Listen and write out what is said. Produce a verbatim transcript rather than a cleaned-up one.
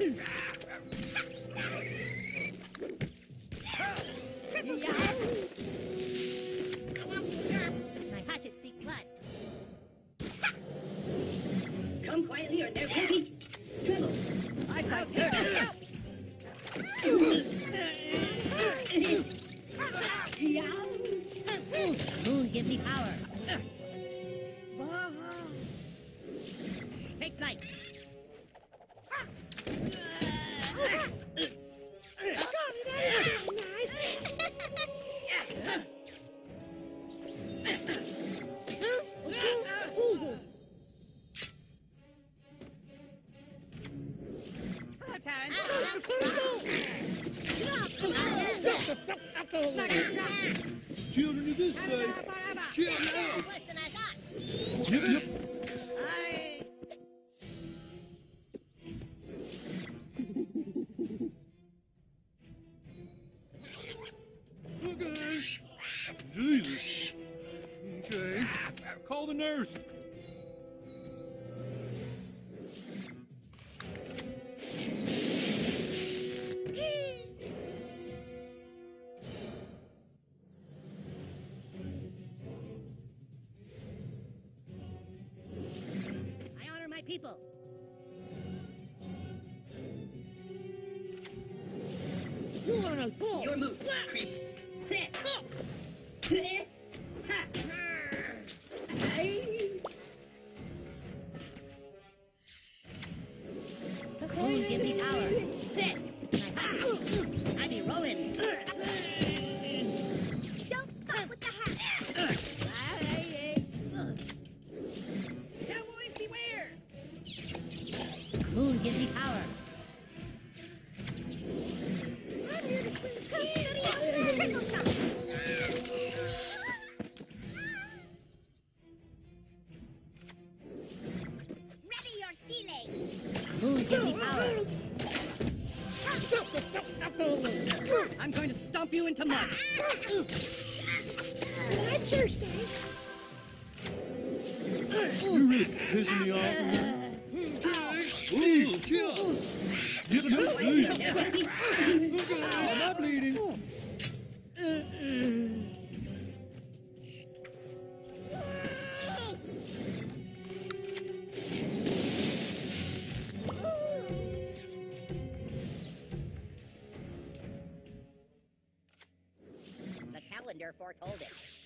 My hatchet seek blood. Come quietly or there will be trouble. I got help. Moon, give me power. Take flight. Children to this side. Children out. Worse than I thought. Yep, yep. Sorry. Okay. Jesus. Okay. Call the nurse. People. You are a fool. Your move. Creep. Set. Set. Give me power. Set. I be rolling. Don't fuck with the hat. Moon, give me power. I'm here to clean the tickle shop. Ready your sea legs. Moon, give me power. I'm going to stomp you into mud. That's your thing. You're really pissing me off. Get him out, please. Okay, I'm not bleeding. The calendar foretold it.